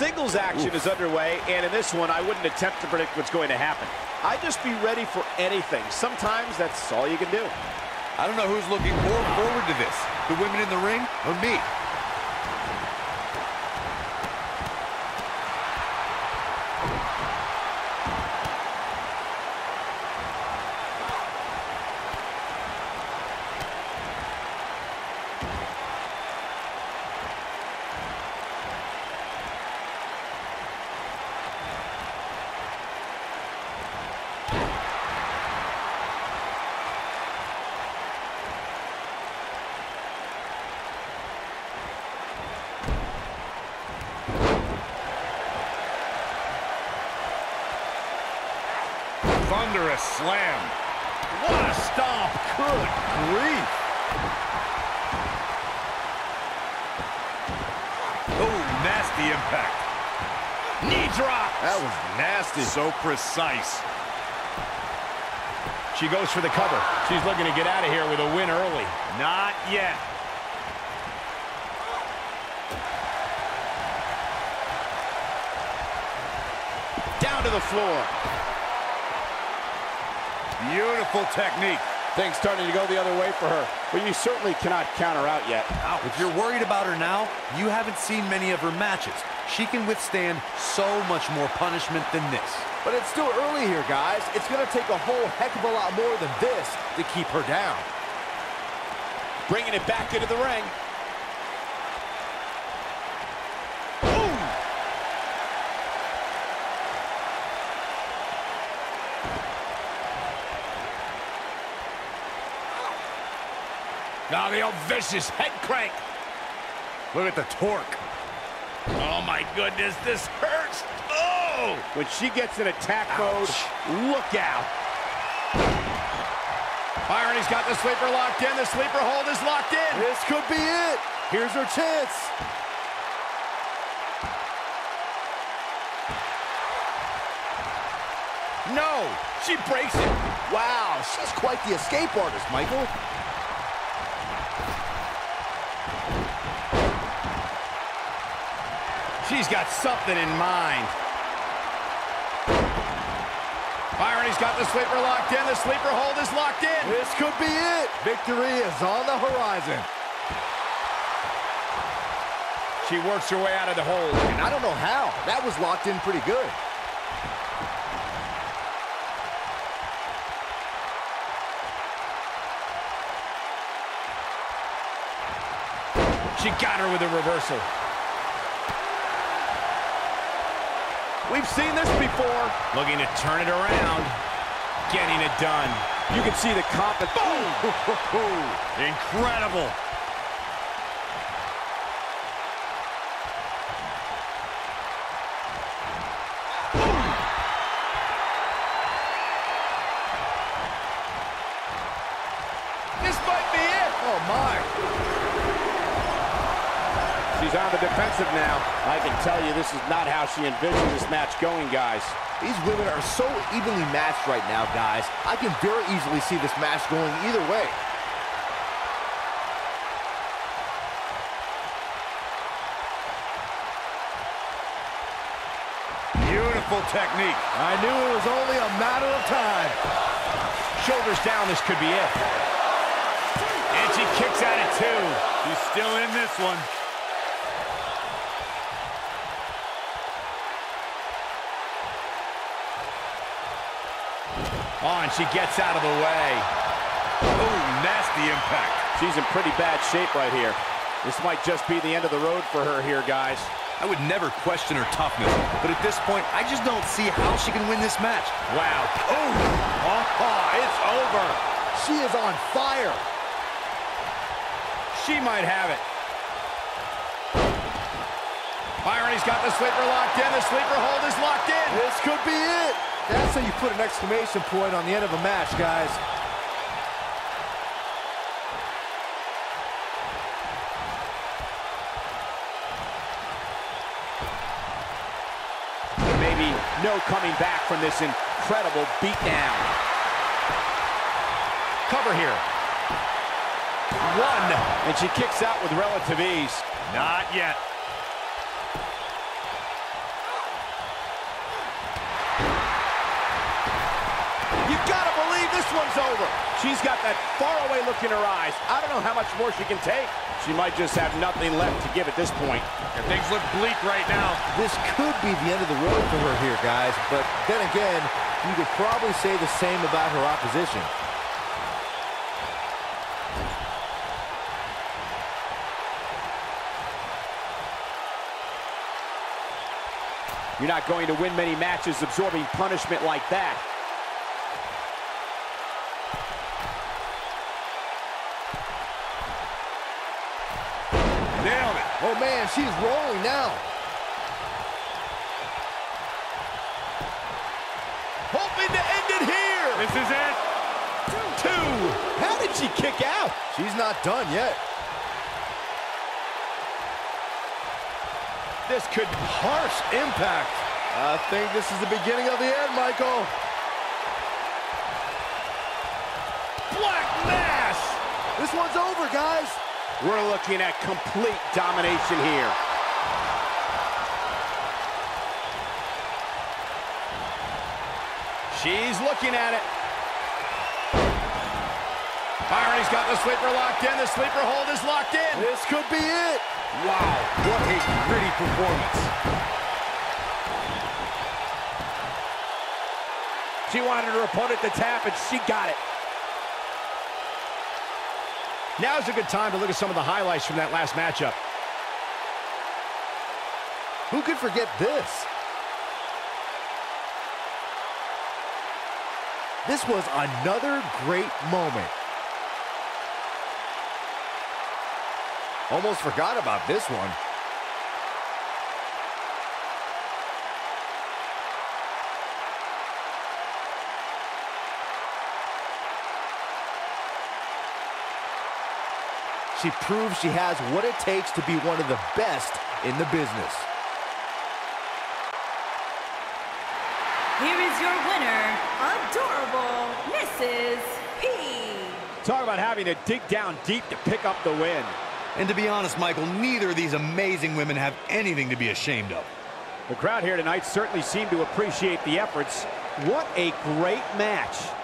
Singles action is underway, and in this one, I wouldn't attempt to predict what's going to happen. I'd just be ready for anything. Sometimes that's all you can do. I don't know who's looking more forward to this, the women in the ring or me. Thunderous slam. What a stomp. Good grief. Oh, nasty impact. Knee drop. That was nasty. So precise. She goes for the cover. She's looking to get out of here with a win early. Not yet. Down to the floor. Beautiful technique. Things starting to go the other way for her, but you certainly cannot count her out yet. Ouch. If you're worried about her now, you haven't seen many of her matches. She can withstand so much more punishment than this. But it's still early here, guys. It's going to take a whole heck of a lot more than this to keep her down. Bringing it back into the ring. Now the old vicious head crank. Look at the torque. Oh my goodness, this hurts. Oh! When she gets in attack mode, look out. Byron, he's got the sleeper locked in. The sleeper hold is locked in. This could be it. Here's her chance. No, she breaks it. Wow, she's quite the escape artist, Michael. She's got something in mind. Byron, he's got the sleeper locked in. The sleeper hold is locked in. This could be it. Victory is on the horizon. She works her way out of the hold. And I don't know how. That was locked in pretty good. She got her with a reversal. We've seen this before. Looking to turn it around. Getting it done. You can see the confidence. Boom! Incredible. This might be it. Oh, my. She's on the defensive now. I can tell you this is not how she envisioned this match going, guys. These women are so evenly matched right now, guys. I can very easily see this match going either way. Beautiful technique. I knew it was only a matter of time. Shoulders down, this could be it. And she kicks out at two. She's still in this one. Oh, and she gets out of the way. Oh, nasty impact. She's in pretty bad shape right here. This might just be the end of the road for her here, guys. I would never question her toughness, but at this point, I just don't see how she can win this match. Wow. Oh, it's over. She is on fire. She might have it. Byron, he's got the sleeper locked in. The sleeper hold is locked in. This could be it. That's how you put an exclamation point on the end of a match, guys. Maybe no coming back from this incredible beatdown. Cover here. One. And she kicks out with relative ease. Not yet. This one's over. She's got that faraway look in her eyes. I don't know how much more she can take. She might just have nothing left to give at this point. And things look bleak right now. This could be the end of the road for her here, guys. But then again, you could probably say the same about her opposition. You're not going to win many matches absorbing punishment like that. Nailed it. Oh, man, she's rolling now. Hoping to end it here. This is it. Two. How did she kick out? She's not done yet. This could be harsh impact. I think this is the beginning of the end, Michael. Black mass. This one's over, guys. We're looking at complete domination here. She's looking at it. Byron's got the sleeper locked in. The sleeper hold is locked in. This could be it. Wow, what a pretty performance. She wanted her opponent to tap, and she got it. Now's a good time to look at some of the highlights from that last matchup. Who could forget this? This was another great moment. Almost forgot about this one. She proves she has what it takes to be one of the best in the business. Here is your winner, Adorable Mrs. P. Talk about having to dig down deep to pick up the win. And to be honest, Michael, neither of these amazing women have anything to be ashamed of. The crowd here tonight certainly seemed to appreciate the efforts. What a great match.